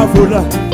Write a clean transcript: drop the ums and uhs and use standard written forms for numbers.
Hola.